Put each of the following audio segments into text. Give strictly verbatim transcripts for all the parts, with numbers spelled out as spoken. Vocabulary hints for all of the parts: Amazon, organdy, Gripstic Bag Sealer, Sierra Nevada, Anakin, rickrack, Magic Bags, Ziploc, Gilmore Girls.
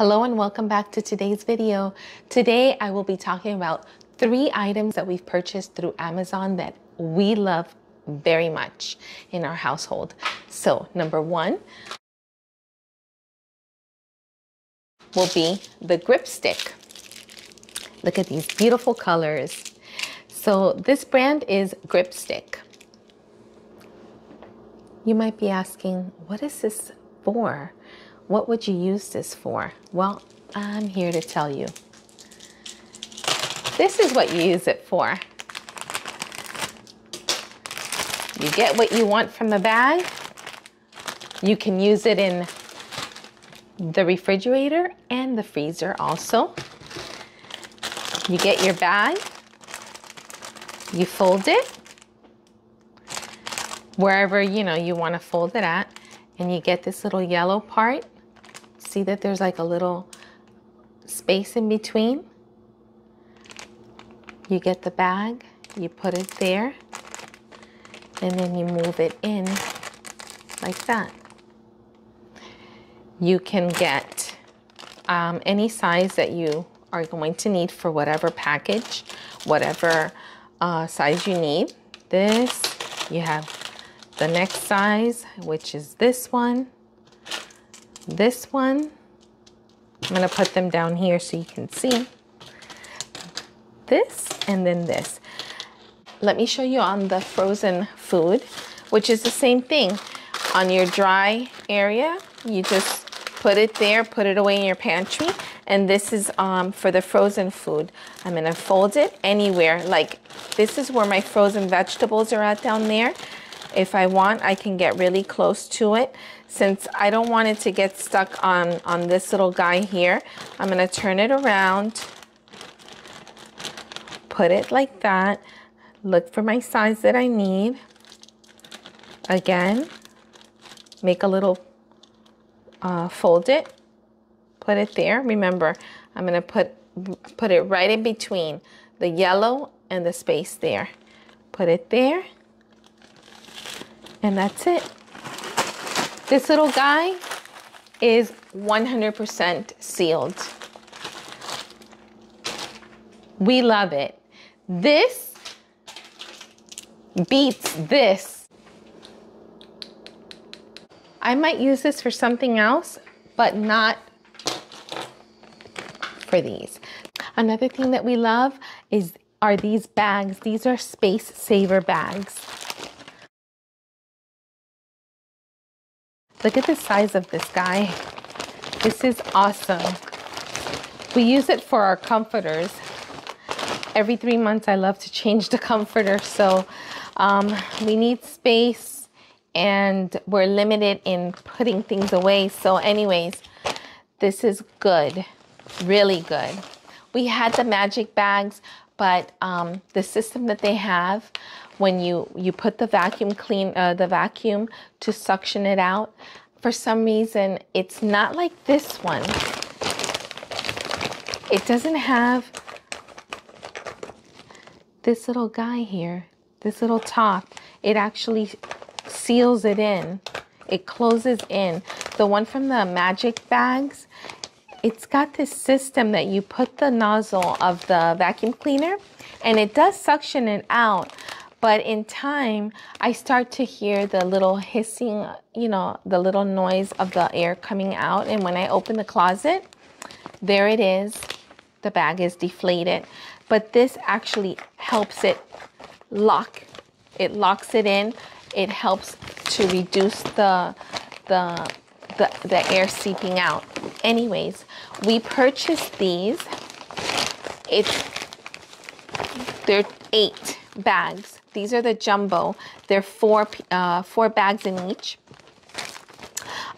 Hello and welcome back to today's video. Today I will be talking about three items that we've purchased through Amazon that we love very much in our household. So number one will be the Gripstic. Look at these beautiful colors. So this brand is Gripstic. You might be asking, what is this for? What would you use this for? Well, I'm here to tell you. This is what you use it for. You get what you want from the bag. You can use it in the refrigerator and the freezer also. You get your bag, you fold it wherever you know you want to fold it at, and you get this little yellow part. See that there's like a little space in between? You get the bag, you put it there, and then you move it in like that. You can get um, any size that you are going to need for whatever package, whatever uh, size you need. This, you have the next size, which is this one, this one. I'm gonna put them down here so you can see. This and then this. Let me show you on the frozen food, which is the same thing. On your dry area, you just put it there, put it away in your pantry, and this is um, for the frozen food. I'm gonna fold it anywhere. Like, this is where my frozen vegetables are at down there. If I want, I can get really close to it. Since I don't want it to get stuck on, on this little guy here, I'm gonna turn it around. Put it like that. Look for my size that I need. Again, make a little, uh, fold it, put it there. Remember, I'm gonna put, put it right in between the yellow and the space there. Put it there, and that's it. This little guy is one hundred percent sealed. We love it. This beats this. I might use this for something else, but not for these. Another thing that we love is are these bags. These are space saver bags. Look at the size of this guy. This is awesome. We use it for our comforters. Every three months I love to change the comforter, so um, we need space and we're limited in putting things away. So anyways, this is good, really good. We had the Magic Bags, but um, the system that they have when you, you put the vacuum clean, uh, the vacuum to suction it out, for some reason, it's not like this one. It doesn't have this little guy here, this little top. It actually seals it in. It closes in. The one from the Magic Bags, it's got this system that you put the nozzle of the vacuum cleaner and it does suction it out. But in time, I start to hear the little hissing, you know, the little noise of the air coming out. And when I open the closet, there it is. The bag is deflated. But this actually helps it lock. It locks it in. It helps to reduce the, the, the, the air seeping out. Anyways, we purchased these. It's, they're eight bags. These are the jumbo. They're four, uh, four bags in each.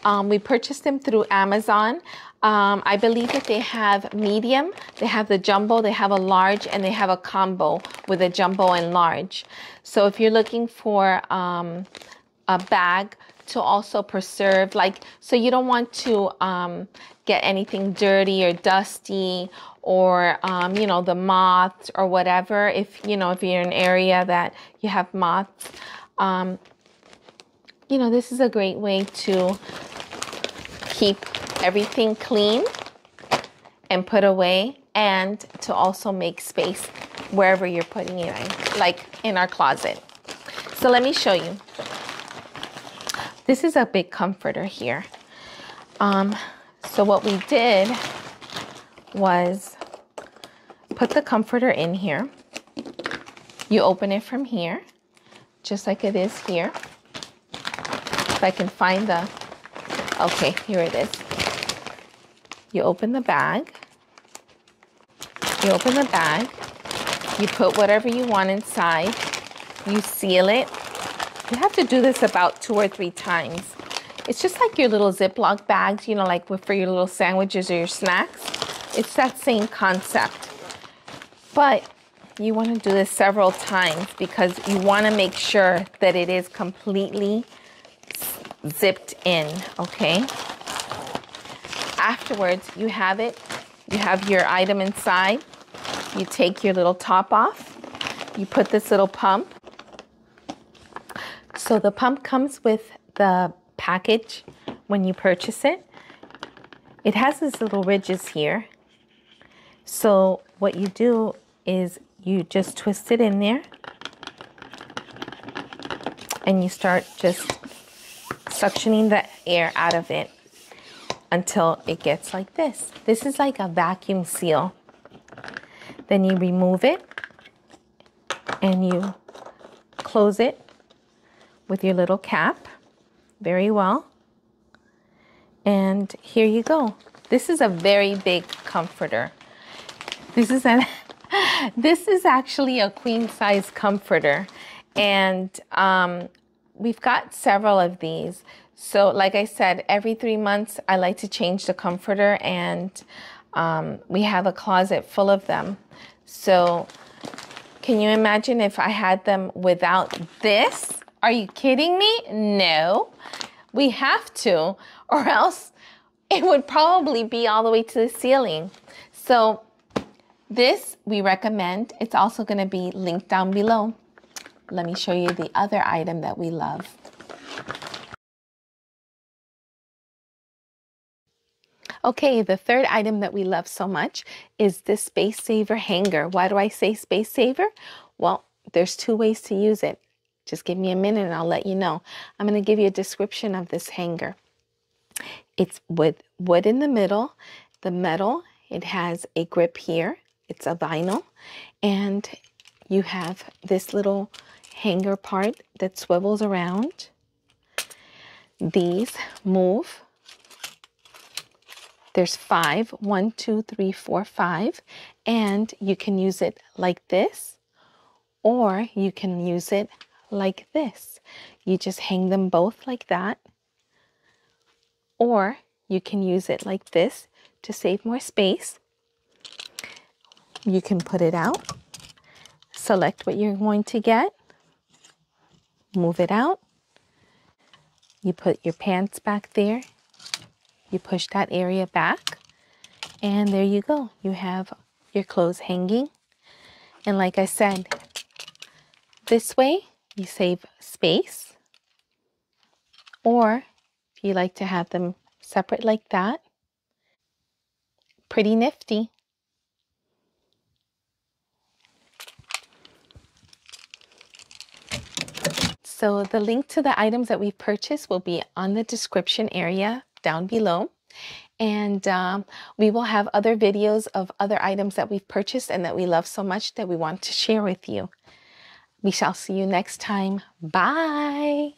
Um, we purchased them through Amazon. Um, I believe that they have medium, they have the jumbo, they have a large, and they have a combo with a jumbo and large. So if you're looking for um, a bag to also preserve, like, so you don't want to um, get anything dirty or dusty or, um, you know, the moths or whatever. If, you know, if you're in an area that you have moths, um, you know, this is a great way to keep everything clean and put away, and to also make space wherever you're putting it in, like in our closet. So let me show you. This is a big comforter here. Um, so what we did was put the comforter in here. You open it from here, just like it is here. If I can find the, okay, here it is. You open the bag. You open the bag. You put whatever you want inside. You seal it. You have to do this about two or three times. It's just like your little Ziploc bags, you know, like for your little sandwiches or your snacks. It's that same concept. But you want to do this several times because you want to make sure that it is completely zipped in, okay? Afterwards, you have it. You have your item inside. You take your little top off. You put this little pump. So the pump comes with the package when you purchase it. It has these little ridges here. So what you do is you just twist it in there and you start just suctioning the air out of it until it gets like this. This is like a vacuum seal. Then you remove it and you close it with your little cap very well. And here you go. This is a very big comforter. This is an this is actually a queen size comforter, and um, we've got several of these. So like I said, every three months I like to change the comforter, and um, we have a closet full of them. So can you imagine if I had them without this? Are you kidding me? No, we have to, or else it would probably be all the way to the ceiling. So this we recommend. It's also going to be linked down below. Let me show you the other item that we love. Okay, the third item that we love so much is this space saver hanger. Why do I say space saver? Well, there's two ways to use it. Just give me a minute and I'll let you know. I'm going to give you a description of this hanger. It's with wood in the middle, the metal, it has a grip here. It's a vinyl, and you have this little hanger part that swivels around. These move. There's five, one, two, three, four, five, and you can use it like this, or you can use it like this. You just hang them both like that, or you can use it like this to save more space. You can put it out, select what you're going to get, move it out, you put your pants back there, you push that area back, and there you go. You have your clothes hanging. And like I said, this way you save space, or if you like to have them separate like that, pretty nifty. So the link to the items that we've purchased will be on the description area down below. And um, we will have other videos of other items that we've purchased and that we love so much that we want to share with you. We shall see you next time. Bye.